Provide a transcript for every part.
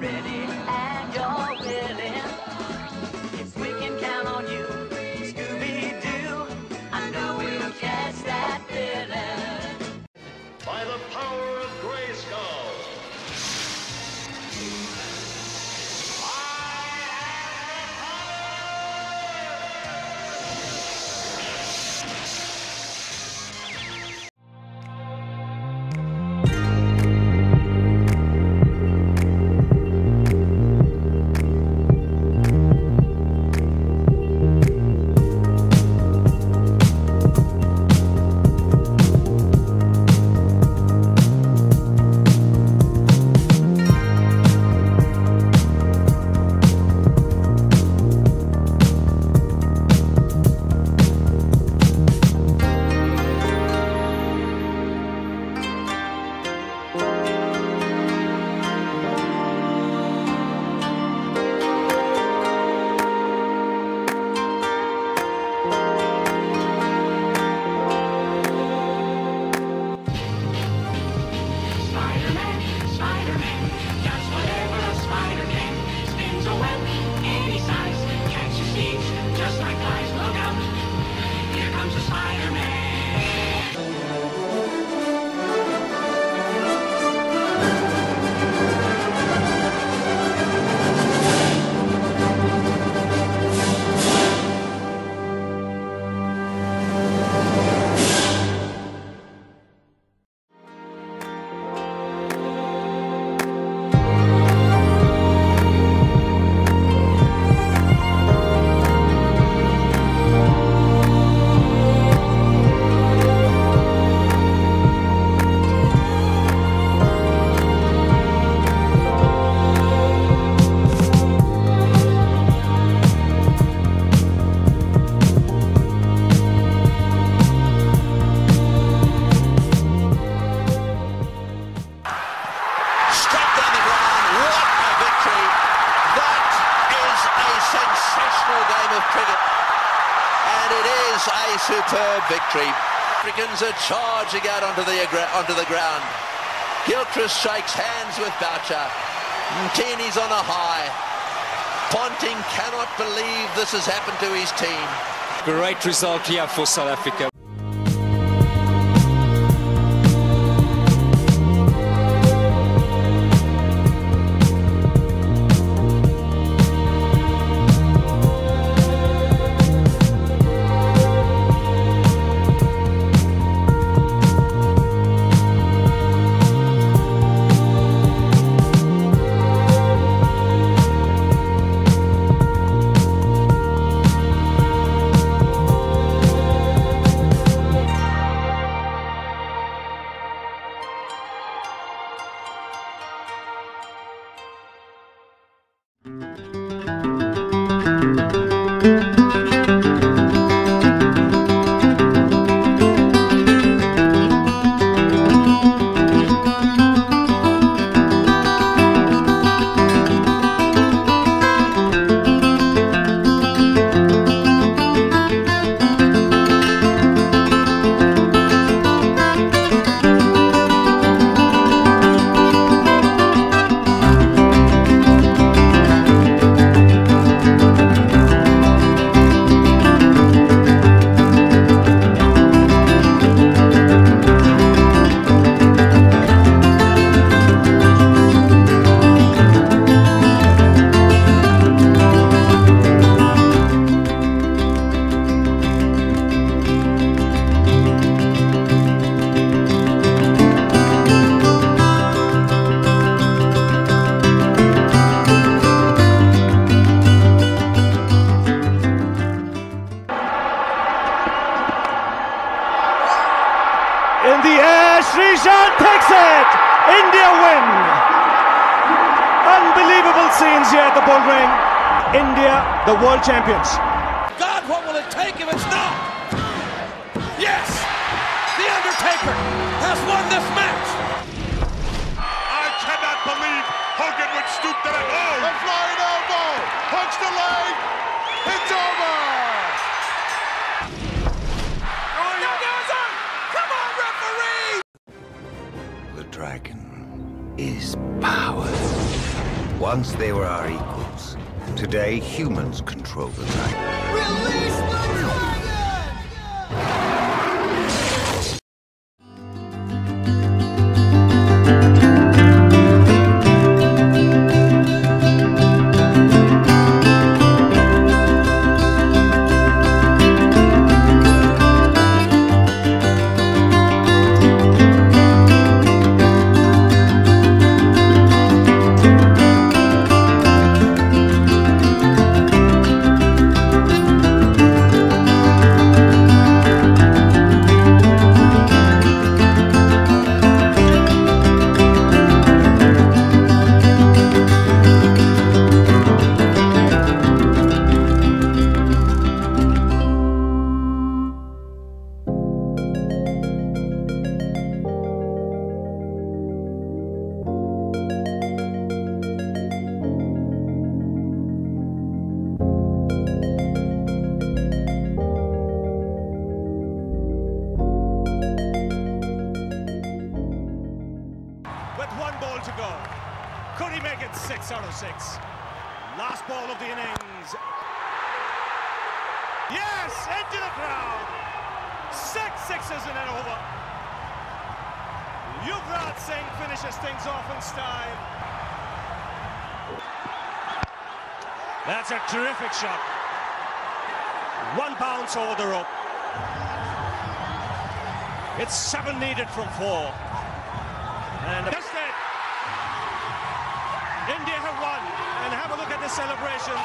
ready and you're willing, if we can count on you, Scooby-Doo, I know we'll catch that villain. By the power of Grayskull, victory. Africans are charging out onto the ground. Gilchrist shakes hands with Boucher. Mtini's on a high. Ponting cannot believe this has happened to his team. Great result here for South Africa. India win! Unbelievable scenes here at the ball ring. India, the world champions. God, what will it take if it's not? Yes! The Undertaker has won this match! I cannot believe Hogan would stoop to that low! The flying elbow! Punch the leg! It's over! Dragon is powered. Once they were our equals. Today, humans control the title. Release the dragon! Last ball of the innings. Yes, into the crowd. 6 sixes in an over. Yuvraj Singh finishes things off in style. That's a terrific shot. One bounce over the rope. It's 7 needed from 4. And that's it. India have won, and have a look at the celebrations.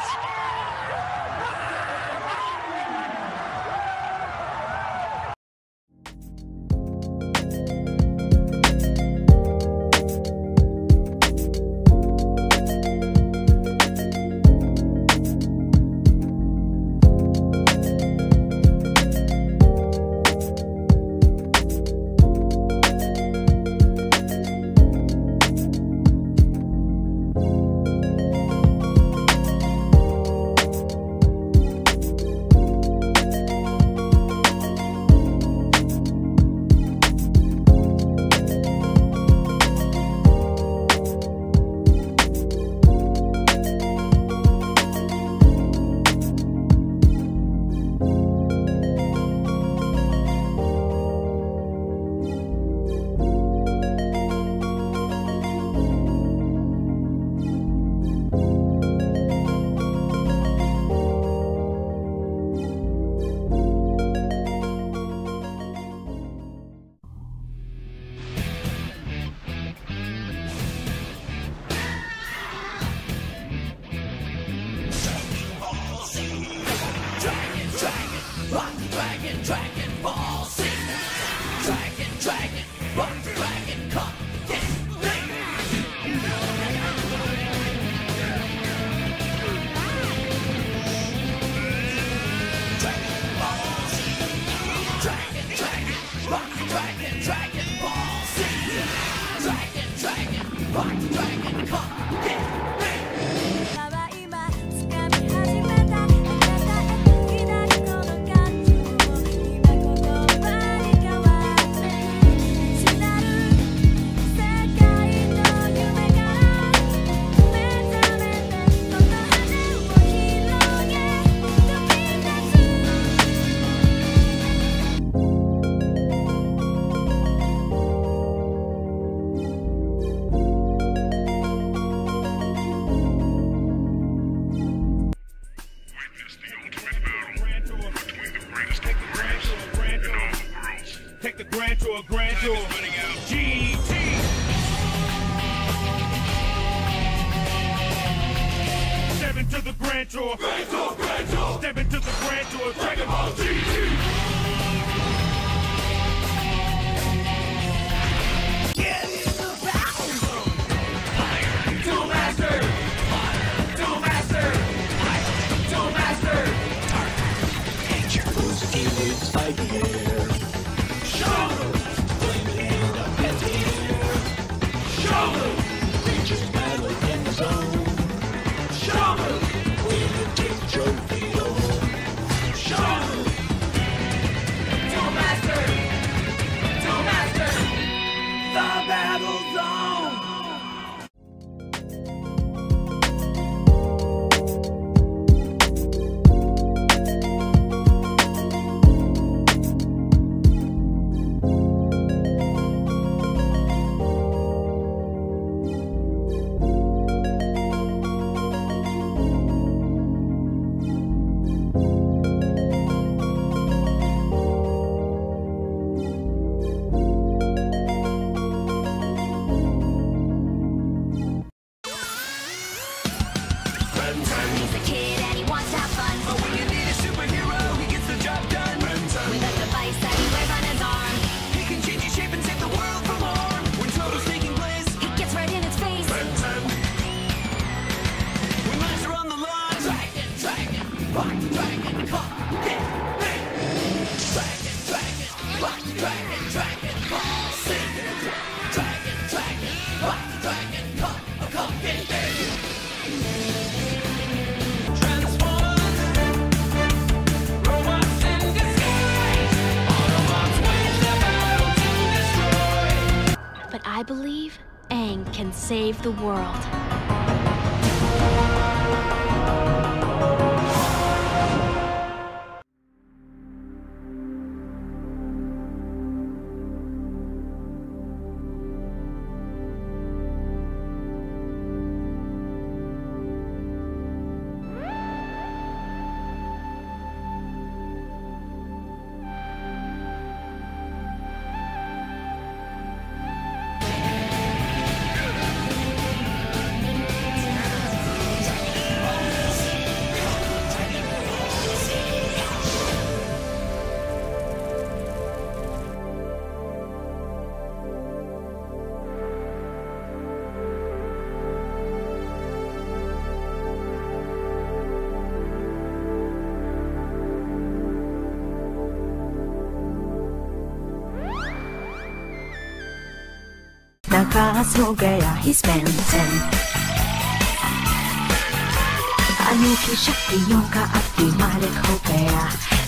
Dragon Ball Z, Dragon, Buck, Dragon, Cup, yeah, Dragon Ball Z, Dragon, Buck, Dragon Ball Z, Dragon, Buck, Dragon, Cup, yeah. Grand tour. GT. Step into the grand tour. Grand tour. Step into the grand tour. Dragon Ball GT. The battle zone! Ponting. He's a kid and he wants to have fun, but when you need a superhero, he gets the job done. Ponting. With a device that he wears on his arm, he can change his shape and save the world from harm. When trouble's taking place, he gets right in its face. Ponting. When lives are on the line, Dragon, Dragon, Rock, Dragon, Cop, Hit, Hit. Dragon, Dragon, Rock, Dragon, Dragon, Cop, Sing. Dragon, Dragon, Rock, Dragon, Cop, Cop, Hit, Hit. I believe Aang can save the world. पास हो गया ही स्पेंसन, अनोखी शक्तियों का अब मालिक हो गया।